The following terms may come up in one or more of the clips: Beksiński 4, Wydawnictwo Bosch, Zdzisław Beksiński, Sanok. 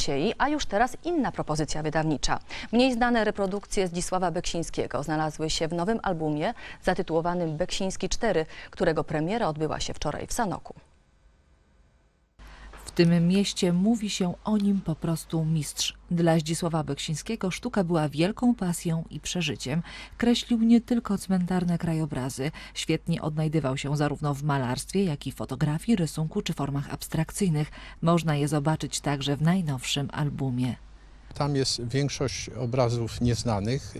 Ciei, a już teraz inna propozycja wydawnicza. Mniej znane reprodukcje Zdzisława Beksińskiego znalazły się w nowym albumie zatytułowanym Beksiński 4, którego premiera odbyła się wczoraj w Sanoku. W tym mieście mówi się o nim po prostu mistrz. Dla Zdzisława Beksińskiego sztuka była wielką pasją i przeżyciem. Kreślił nie tylko cmentarne krajobrazy. Świetnie odnajdywał się zarówno w malarstwie, jak i fotografii, rysunku czy formach abstrakcyjnych. Można je zobaczyć także w najnowszym albumie. Tam jest większość obrazów nieznanych,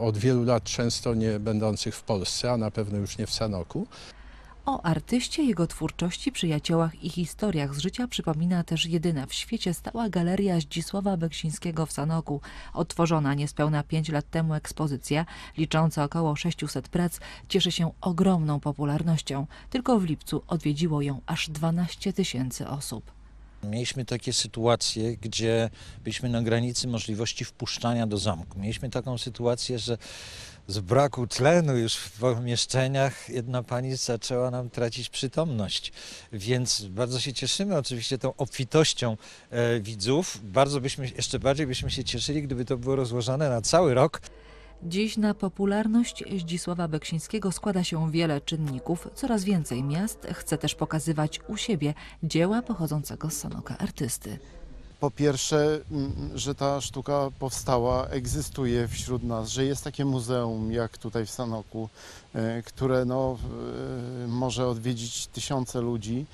od wielu lat często nie będących w Polsce, a na pewno już nie w Sanoku. O artyście, jego twórczości, przyjaciołach i historiach z życia przypomina też jedyna w świecie stała galeria Zdzisława Beksińskiego w Sanoku. Otworzona niespełna 5 lat temu ekspozycja, licząca około 600 prac, cieszy się ogromną popularnością. Tylko w lipcu odwiedziło ją aż 12 000 osób. Mieliśmy takie sytuacje, gdzie byliśmy na granicy możliwości wpuszczania do zamku. Mieliśmy taką sytuację, że z braku tlenu już w pomieszczeniach jedna pani zaczęła nam tracić przytomność, więc bardzo się cieszymy oczywiście tą obfitością widzów. Jeszcze bardziej byśmy się cieszyli, gdyby to było rozłożone na cały rok. Dziś na popularność Zdzisława Beksińskiego składa się wiele czynników. Coraz więcej miast chce też pokazywać u siebie dzieła pochodzącego z Sanoka artysty. Po pierwsze, że ta sztuka powstała, egzystuje wśród nas, że jest takie muzeum jak tutaj w Sanoku, które może odwiedzić 1000 ludzi,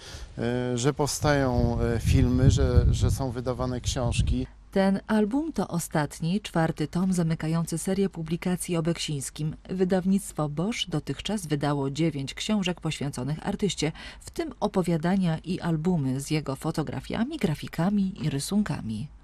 że powstają filmy, że są wydawane książki. Ten album to ostatni, 4. tom zamykający serię publikacji o Beksińskim. Wydawnictwo Bosch dotychczas wydało 9 książek poświęconych artyście, w tym opowiadania i albumy z jego fotografiami, grafikami i rysunkami.